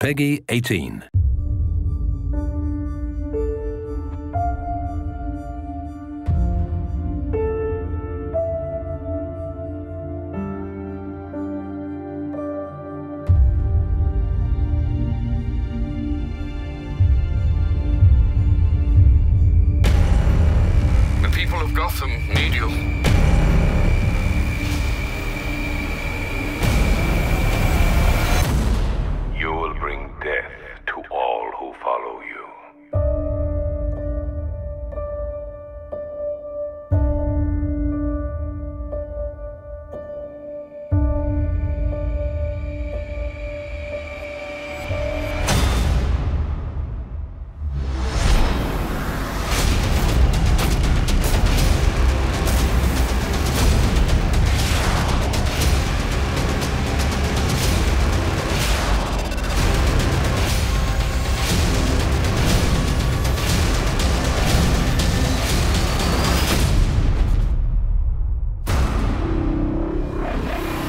Peggy 18. The people of Gotham need you.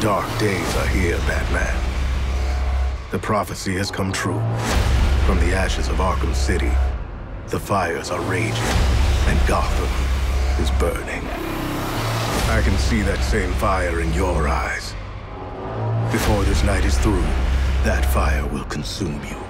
Dark days are here, Batman. The prophecy has come true. From the ashes of Arkham City, the fires are raging, and Gotham is burning. I can see that same fire in your eyes. Before this night is through, that fire will consume you.